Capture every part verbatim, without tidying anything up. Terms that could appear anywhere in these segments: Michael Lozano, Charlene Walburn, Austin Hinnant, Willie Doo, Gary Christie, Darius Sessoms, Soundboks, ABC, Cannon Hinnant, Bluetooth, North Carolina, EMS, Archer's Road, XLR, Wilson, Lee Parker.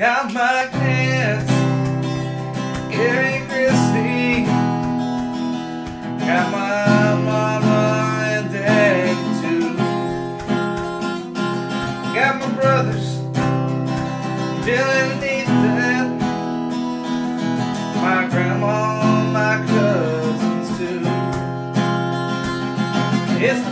got my kids, Gary Christie, got my mama and dad too, got my brothers, Dylan and Ethan, my grandma and my cousins too. It's the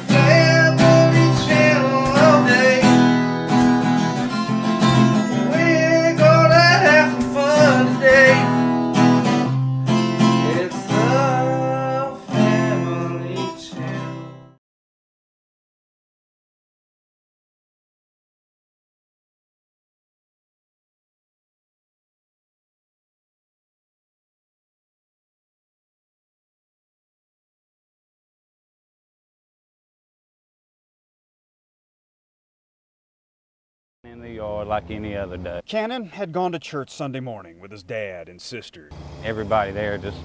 in the yard like any other day. Cannon had gone to church Sunday morning with his dad and sister. Everybody there just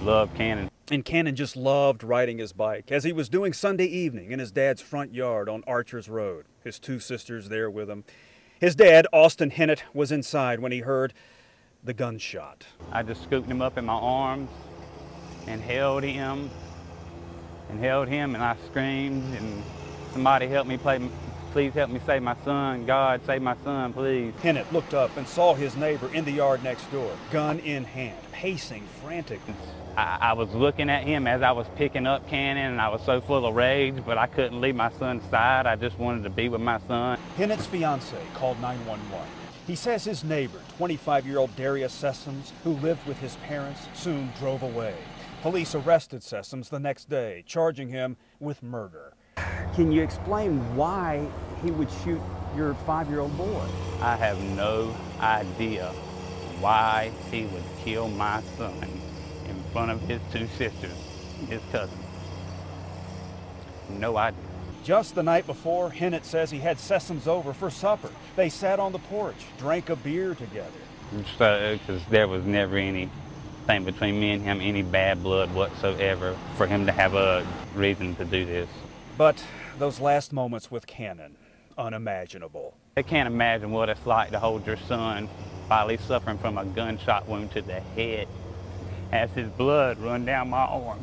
loved Cannon. And Cannon just loved riding his bike, as he was doing Sunday evening in his dad's front yard on Archer's Road, his two sisters there with him. His dad, Austin Hinnant, was inside when he heard the gunshot. I just scooped him up in my arms and held him and held him and I screamed and somebody helped me play "Please help me save my son. God, save my son, please." Hinnant looked up and saw his neighbor in the yard next door, gun in hand, pacing frantic. I, I was looking at him as I was picking up Cannon, and I was so full of rage, but I couldn't leave my son's side. I just wanted to be with my son. Hinnant's fiance called nine one one. He says his neighbor, twenty-five-year-old Darius Sessoms, who lived with his parents, soon drove away. Police arrested Sessoms the next day, charging him with murder. Can you explain why he would shoot your five-year-old boy? I have no idea why he would kill my son in front of his two sisters, his cousins. No idea. Just the night before, Hinnant says he had Sessoms over for supper. They sat on the porch, drank a beer together. So, because there was never any thing between me and him, any bad blood whatsoever, for him to have a reason to do this. But those last moments with Cannon, unimaginable. I can't imagine what it's like to hold your son while he's suffering from a gunshot wound to the head as his blood run down my arm.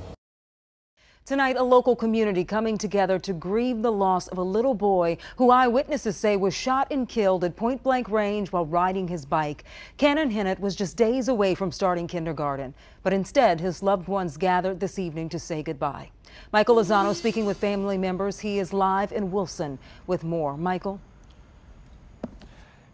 Tonight, a local community coming together to grieve the loss of a little boy who eyewitnesses say was shot and killed at point-blank range while riding his bike. Cannon Hinnant was just days away from starting kindergarten, but instead his loved ones gathered this evening to say goodbye. Michael Lozano speaking with family members. He is live in Wilson with more. Michael.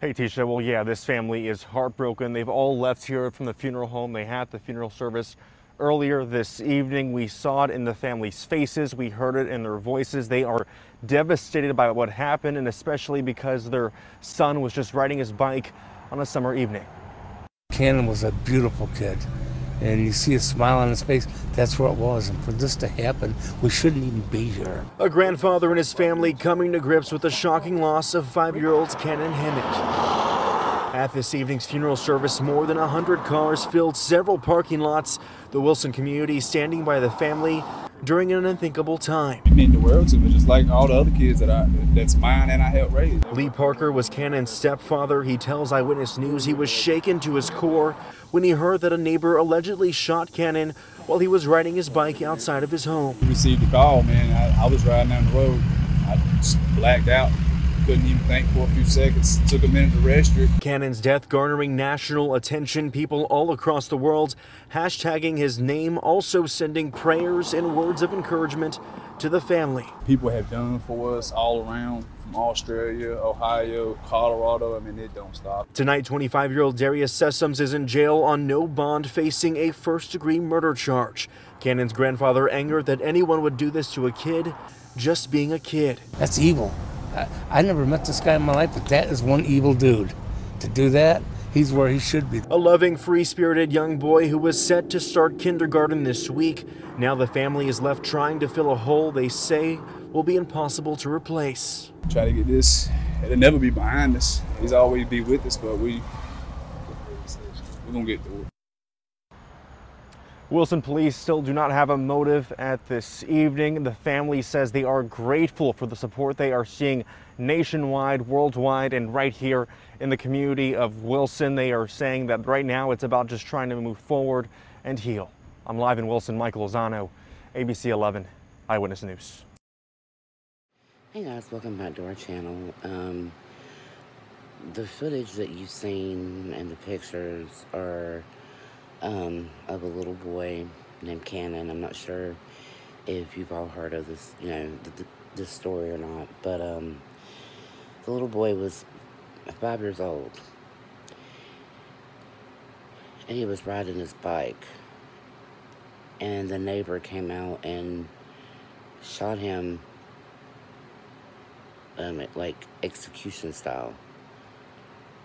Hey, Tisha. Well, yeah, this family is heartbroken. They've all left here from the funeral home. They had the funeral service earlier this evening. We saw it in the family's faces. We heard it in their voices. They are devastated by what happened, and especially because their son was just riding his bike on a summer evening. Cannon was a beautiful kid, and you see a smile on his face. That's what it was, and for this to happen, we shouldn't even be here. A grandfather and his family coming to grips with the shocking loss of five-year-old Cannon Hinnant. At this evening's funeral service, more than one hundred cars filled several parking lots, the Wilson community standing by the family during an unthinkable time. It meant the world to me, just like all the other kids that I, that's mine and I helped raise. Lee Parker was Cannon's stepfather. He tells Eyewitness News he was shaken to his core when he heard that a neighbor allegedly shot Cannon while he was riding his bike outside of his home. We received a call, man. I, I was riding down the road. I just blacked out. Couldn't even think for a few seconds. Took a minute to register. Cannon's death garnering national attention, people all across the world hashtagging his name, also sending prayers and words of encouragement to the family. People have done for us all around, from Australia, Ohio, Colorado. I mean, it don't stop. Tonight, twenty-five-year-old Darius Sessoms is in jail on no bond, facing a first-degree murder charge. Cannon's grandfather angered that anyone would do this to a kid just being a kid. That's evil. I, I never met this guy in my life, but that is one evil dude. To do that, he's where he should be. A loving, free-spirited young boy who was set to start kindergarten this week. Now the family is left trying to fill a hole they say will be impossible to replace. Try to get this. It'll never be behind us. He's always be with us, but we, we're going to get through it. Wilson police still do not have a motive at this evening. The family says they are grateful for the support they are seeing nationwide, worldwide, and right here in the community of Wilson. They are saying that right now it's about just trying to move forward and heal. I'm live in Wilson, Michael Lozano, A B C eleven Eyewitness News. Hey guys, welcome back to our channel. Um, the footage that you've seen and the pictures are Um, of a little boy named Cannon. I'm not sure if you've all heard of this, you know, th th this story or not, but um, the little boy was five years old, and he was riding his bike, and the neighbor came out and shot him, um, at, like, execution style,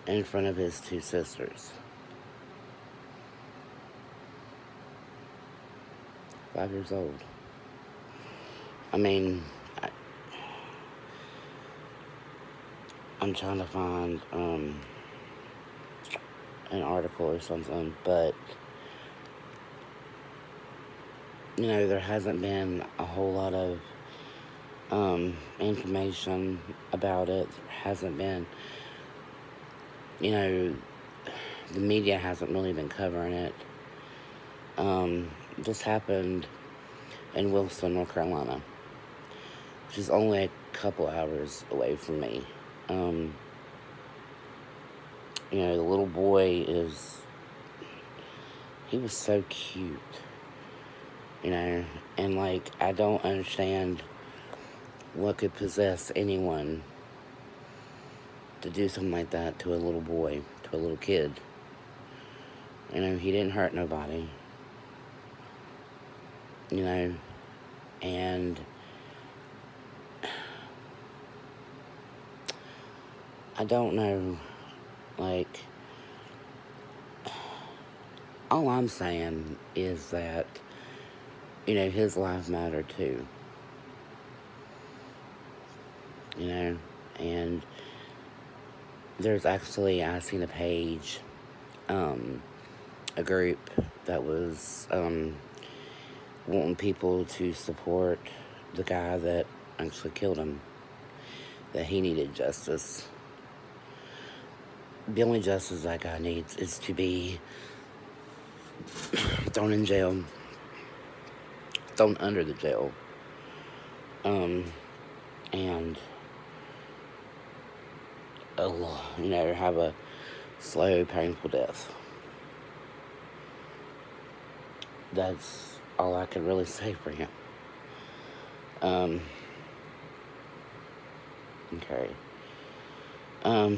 in front of his two sisters. Five years old. I mean, I, I'm trying to find um, an article or something, but, you know, there hasn't been a whole lot of um, information about it. There hasn't been, you know, the media hasn't really been covering it. Um, this happened in Wilson, North Carolina, which is only a couple hours away from me. Um, you know, the little boy is, he was so cute, you know, and like, I don't understand what could possess anyone to do something like that to a little boy, to a little kid. You know, he didn't hurt nobody. You know, and I don't know, like, all I'm saying is that, you know, his life mattered too, you know, and there's actually, I seen a page, um, a group that was, um, wanting people to support the guy that actually killed him, that he needed justice. The only justice that guy needs is to be thrown in jail, thrown under the jail, um, and, oh, you know, have a slow, painful death. That's all I could really say for him. Um, okay. Um,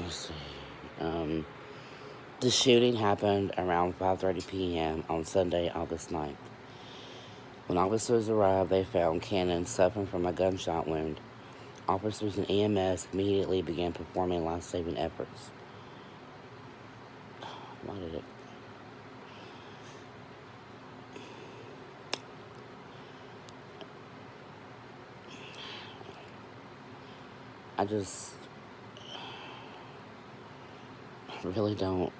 let's see. Um, the shooting happened around five thirty p m on Sunday, August ninth. When officers arrived, they found Cannon suffering from a gunshot wound. Officers and E M S immediately began performing life-saving efforts. Why did it? I just I really don't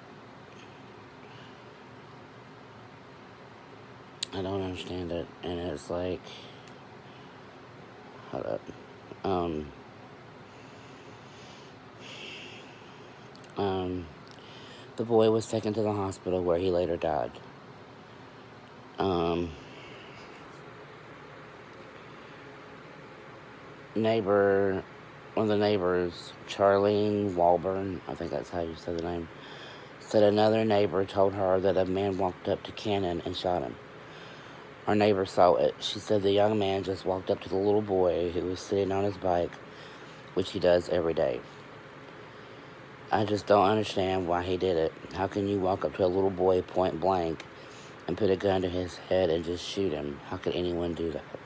I don't understand it, and it's like, hold up. Um Um The boy was taken to the hospital where he later died. Um, neighbor, one of the neighbors, Charlene Walburn, I think that's how you say the name, said another neighbor told her that a man walked up to Cannon and shot him. Our neighbor saw it. She said the young man just walked up to the little boy who was sitting on his bike, which he does every day. I just don't understand why he did it. How can you walk up to a little boy point blank and put a gun to his head and just shoot him? How could anyone do that?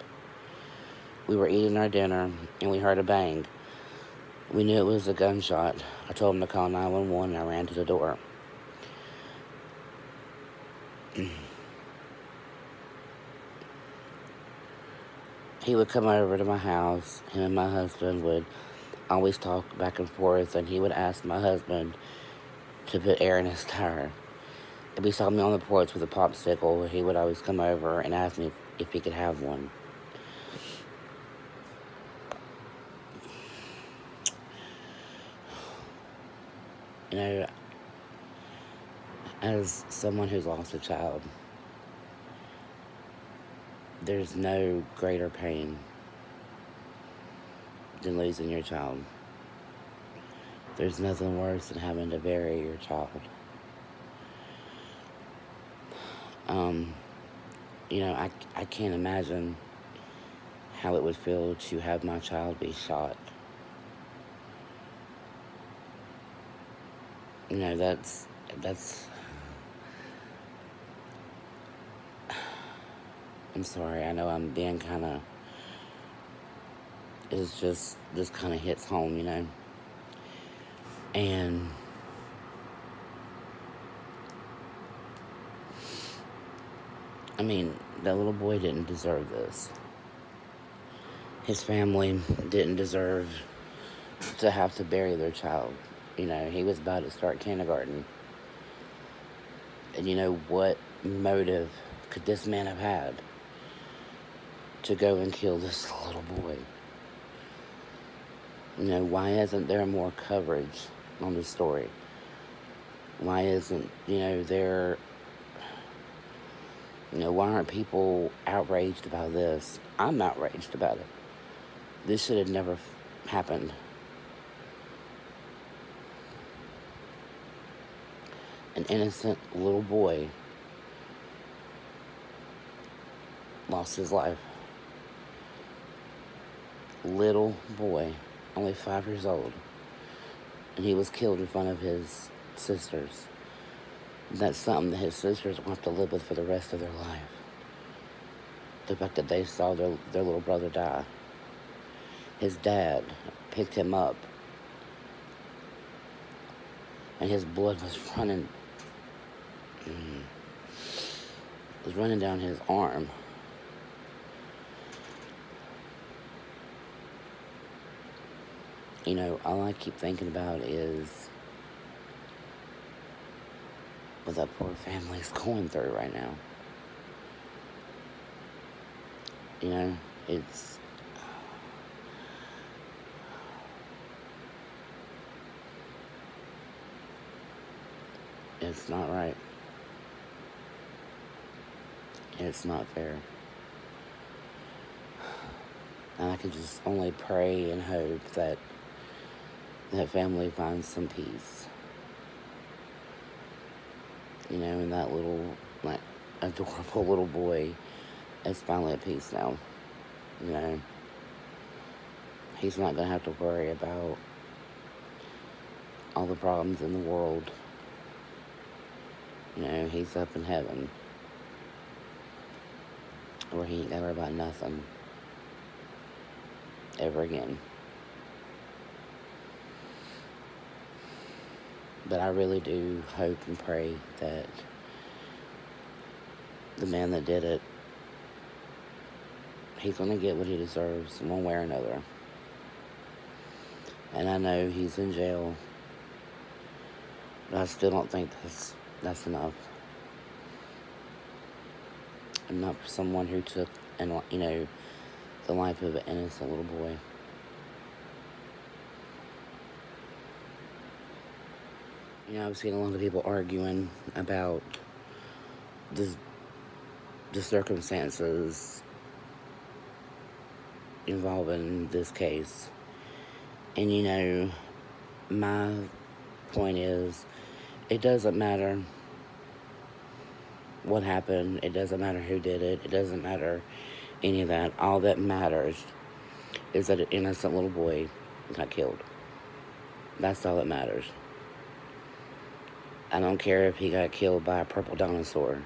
We were eating our dinner and we heard a bang. We knew it was a gunshot. I told him to call nine one one and I ran to the door. He would come over to my house. Him and my husband would always talk back and forth, and he would ask my husband to put air in his tire. If he saw me on the porch with a popsicle, he would always come over and ask me if, if he could have one. You know, as someone who's lost a child, there's no greater pain than losing your child. There's nothing worse than having to bury your child. Um, you know, I, I can't imagine how it would feel to have my child be shot. You know, that's, that's, I'm sorry, I know I'm being kind of, it's just, this kind of hits home, you know. And I mean, that little boy didn't deserve this. His family didn't deserve to have to bury their child. You know, he was about to start kindergarten. And you know, what motive could this man have had to go and kill this little boy? You know, why isn't there more coverage on the story? Why isn't, you know, there, you know, why aren't people outraged about this? I'm outraged about it. This should have never happened. An innocent little boy lost his life. Little boy, only five years old, and he was killed in front of his sisters. That's something that his sisters will have to live with for the rest of their life. The fact that they saw their, their little brother die. His dad picked him up, and his blood was running, was running down his arm. You know, all I keep thinking about is what that poor family's going through right now. You know, it's... It's not right. It's not fair. And I can just only pray and hope that that family finds some peace. You know, and that little, like, adorable little boy is finally at peace now. You know, he's not gonna have to worry about all the problems in the world. You know, he's up in heaven, where he ain't gotta worry about nothing ever again. But I really do hope and pray that the man that did it, he's going to get what he deserves in one way or another. And I know he's in jail, but I still don't think that's, that's enough. And not for someone who took, and you know, the life of an innocent little boy. You know, I've seen a lot of people arguing about the, the circumstances involving this case. And, you know, my point is, it doesn't matter what happened. It doesn't matter who did it. It doesn't matter any of that. All that matters is that an innocent little boy got killed. That's all that matters. I don't care if he got killed by a purple dinosaur.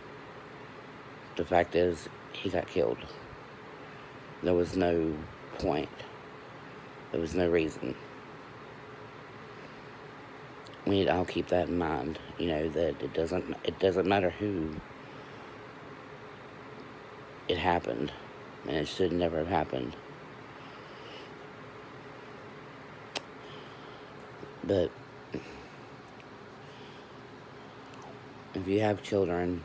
The fact is, he got killed. There was no point. There was no reason. We need to all keep that in mind. You know, that it doesn't, it doesn't matter who it happened. And it should never have happened. But if you have children,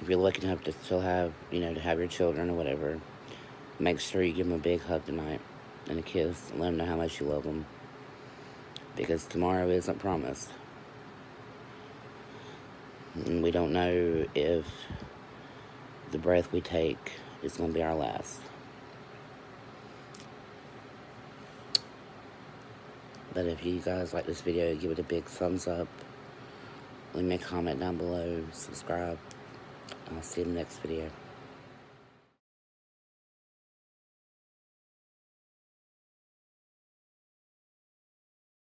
if you're lucky enough to still have, you know, to have your children or whatever, make sure you give them a big hug tonight and a kiss and let them know how much you love them. Because tomorrow isn't promised. And we don't know if the breath we take is going to be our last. But if you guys like this video, give it a big thumbs up. Leave me a comment down below. Subscribe. I'll see you in the next video.